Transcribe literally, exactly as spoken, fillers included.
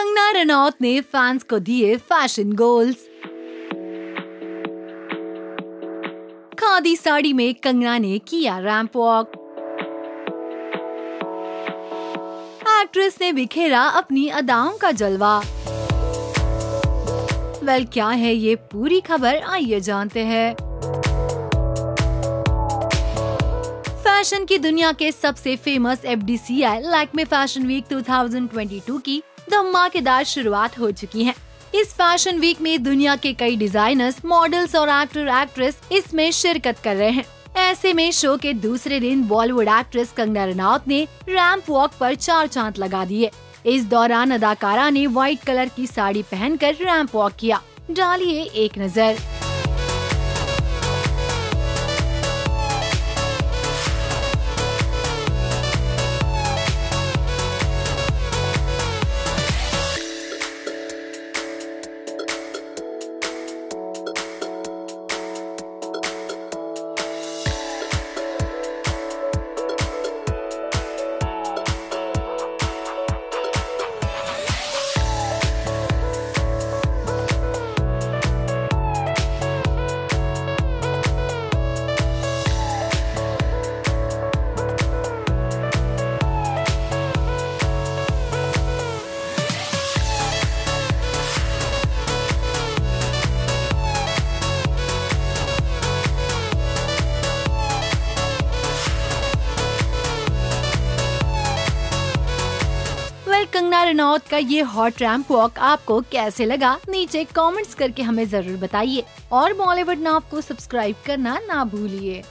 कंगना रनौत ने फैंस को दिए फैशन गोल्स। खादी साड़ी में कंगना ने किया रैंप वॉक। एक्ट्रेस ने बिखेरा अपनी अदाओं का जलवा। वेल क्या है ये पूरी खबर, आइए जानते हैं। फैशन की दुनिया के सबसे famous F D C I Lakme fashion week दो हज़ार बाईस की धमाकेदार शुरुआत हो चुकी है। इस फैशन वीक में दुनिया के कई डिजाइनर्स, मॉडल्स और एक्टर एक्ट्रेस इसमें शिरकत कर रहे हैं। ऐसे में शो के दूसरे दिन बॉलीवुड एक्ट्रेस कंगना रनौत ने रैंप वॉक पर चार चांद लगा दिए। इस दौरान अदाकारा ने व्हाइट कलर की साड़ी पहनकर रैंप वॉक किया। डालिए एक नजर। कंगना रनौत का ये हॉट रैंप वॉक आपको कैसे लगा, नीचे कमेंट्स करके हमें जरूर बताइए और बॉलीवुड नाउ को सब्सक्राइब करना ना भूलिए।